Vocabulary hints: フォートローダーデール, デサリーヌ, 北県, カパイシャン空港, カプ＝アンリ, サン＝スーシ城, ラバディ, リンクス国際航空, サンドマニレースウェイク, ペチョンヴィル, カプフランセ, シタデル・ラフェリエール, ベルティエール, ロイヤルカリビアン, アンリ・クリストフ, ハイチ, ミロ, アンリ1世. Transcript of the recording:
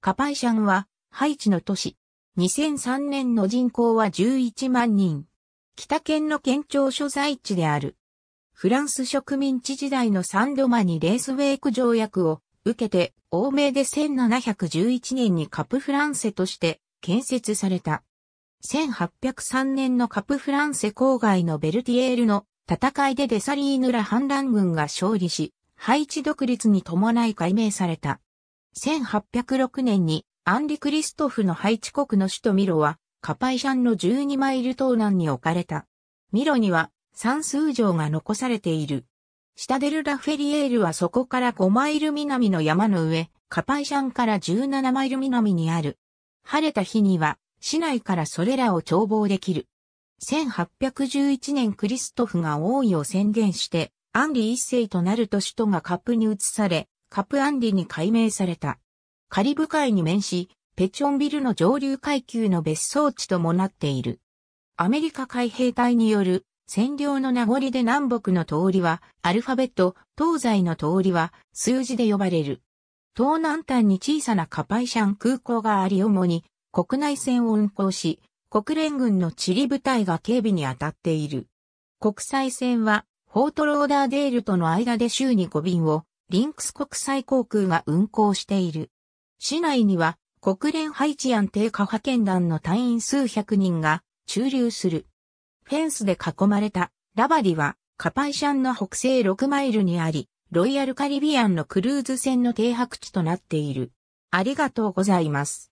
カパイシャンはハイチの都市。2003年の人口は11万人。北県の県庁所在地である。フランス植民地時代のサンドマニレースウェイク条約を受けて欧米で1711年にカプフランセとして建設された。1803年のカプフランセ郊外のベルティエールの戦いでデサリーヌら反乱軍が勝利し、ハイチ独立に伴い改名された。1806年にアンリ・クリストフのハイチ国の首都ミロはカパイシャンの12マイル東南に置かれた。ミロにはサンスー城が残されている。シタデル・ラフェリエールはそこから5マイル南の山の上、カパイシャンから17マイル南にある。晴れた日には市内からそれらを眺望できる。1811年クリストフが王位を宣言して、アンリ一世となると首都がカプに移され、カプアンリに改名された。カリブ海に面し、ペチョンビルの上流階級の別荘地ともなっている。アメリカ海兵隊による占領の名残で南北の通りはアルファベット、東西の通りは数字で呼ばれる。東南端に小さなカパイシャン空港があり主に国内線を運航し、国連軍のチリ部隊が警備に当たっている。国際線は、フォートローダーデールとの間で週に5便を、リンクス国際航空が運航している。市内には、国連ハイチ安定化派遣団の隊員数百人が駐留する。フェンスで囲まれた、ラバディは、カパイシャンの北西6マイルにあり、ロイヤルカリビアンのクルーズ船の停泊地となっている。ありがとうございます。